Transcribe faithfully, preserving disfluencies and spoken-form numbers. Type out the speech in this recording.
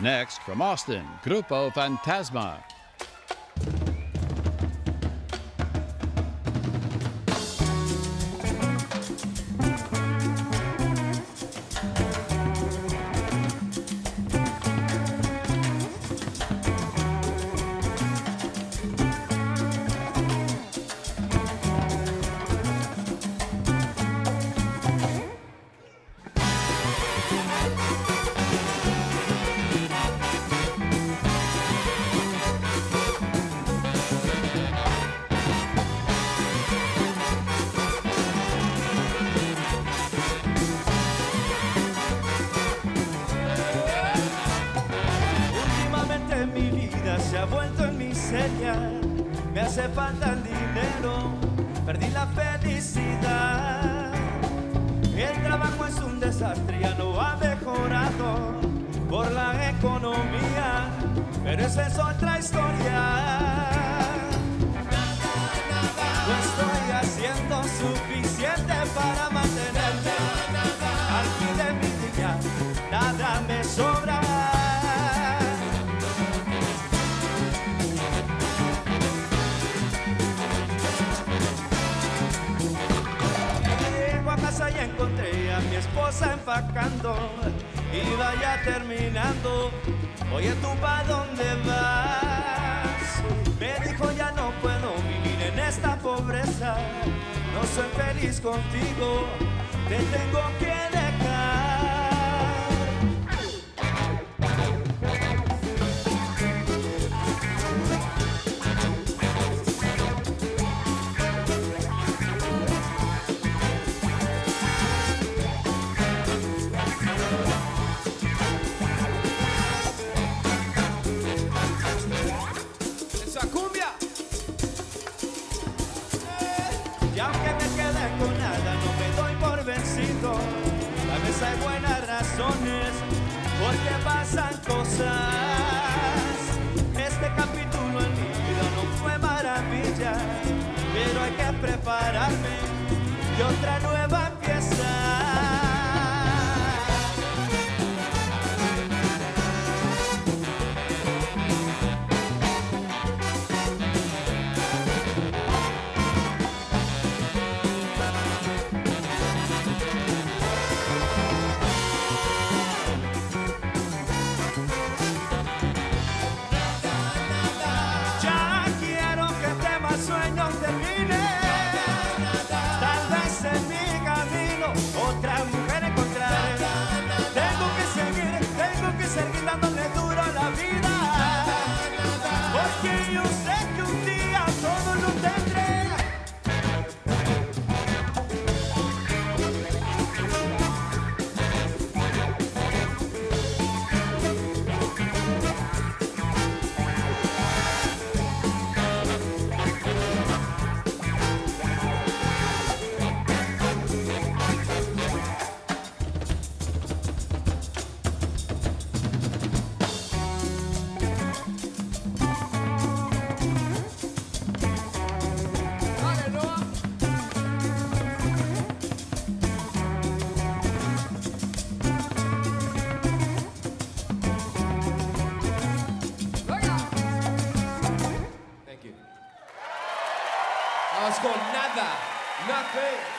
Next, from Austin, Grupo Fantasma. Se ha vuelto en miseria, me hace falta el dinero, perdí la felicidad. El trabajo es un desastre, ya no ha mejorado por la economía, pero esa es otra historia. Nada, nada. No estoy haciendo suficiente para mantenerme. Aquí de mi vida nada me sobra. Y encontré a mi esposa empacando y vaya terminando. Oye, ¿tú pa' dónde vas? Me dijo, ya no puedo vivir en esta pobreza, no soy feliz contigo, te tengo que dejar. Hay buenas razones porque pasan cosas. Este capítulo en mi vida no fue maravilla, pero hay que prepararme de otra nueva con nada, nada.